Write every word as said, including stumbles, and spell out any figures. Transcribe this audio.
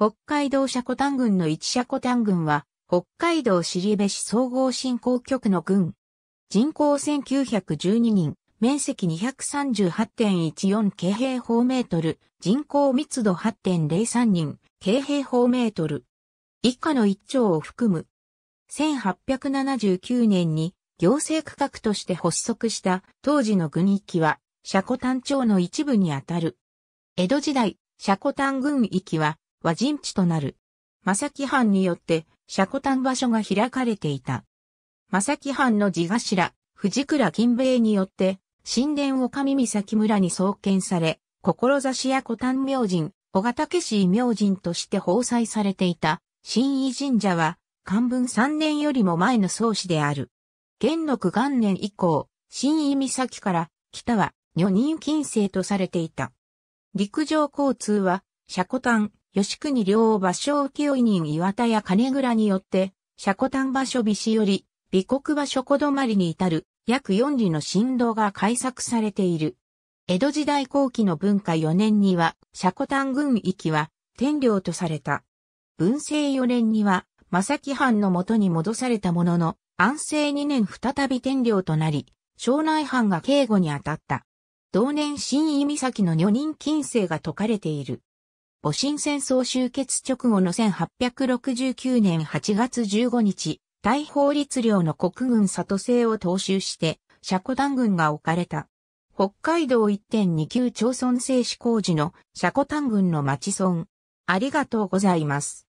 北海道積丹郡の一積丹郡は、北海道後部市総合振興局の郡。人口せんきゅうひゃくじゅうににん、面積 にひゃくさんじゅうはちてんいちよん 平方メートル、人口密度 はちてんゼロさん 人、平方メートル。以下の一町を含む。せんはっぴゃくななじゅうきゅうねんに行政区画として発足した当時の郡域は、積丹町の一部にあたる。江戸時代、積丹郡域は和人地となる。正木藩によって積丹場所が開かれていた。正木藩の地頭、藤倉金兵衛によって、新田御上岬村に創建され、志や古丹明神、小ヶ岳市明神として奉祭されていた、新井神社は、寛文さんねんよりも前の創始である。元禄元年以降、新井岬から北は女人禁制とされていた。陸上交通は、積丹、吉国両芭蕉浮世人岩田や金倉によって、積丹場所菱より、美国場所小泊に至る、約よん里の新道が開削されている。江戸時代後期の文化よねんには、積丹郡域は、天領とされた。文政よねんには、正木藩の元に戻されたものの、安政にねん再び天領となり、庄内藩が警護に当たった。同年新井岬の女人禁制が解かれている。戊辰戦争終結直後のせんはっぴゃくろくじゅうきゅうねんはちがつじゅうごにち、大宝律令の国軍里制を踏襲して、積丹郡が置かれた。北海道 いってんにきゅう 町村制施行時の積丹郡の町村。ありがとうございます。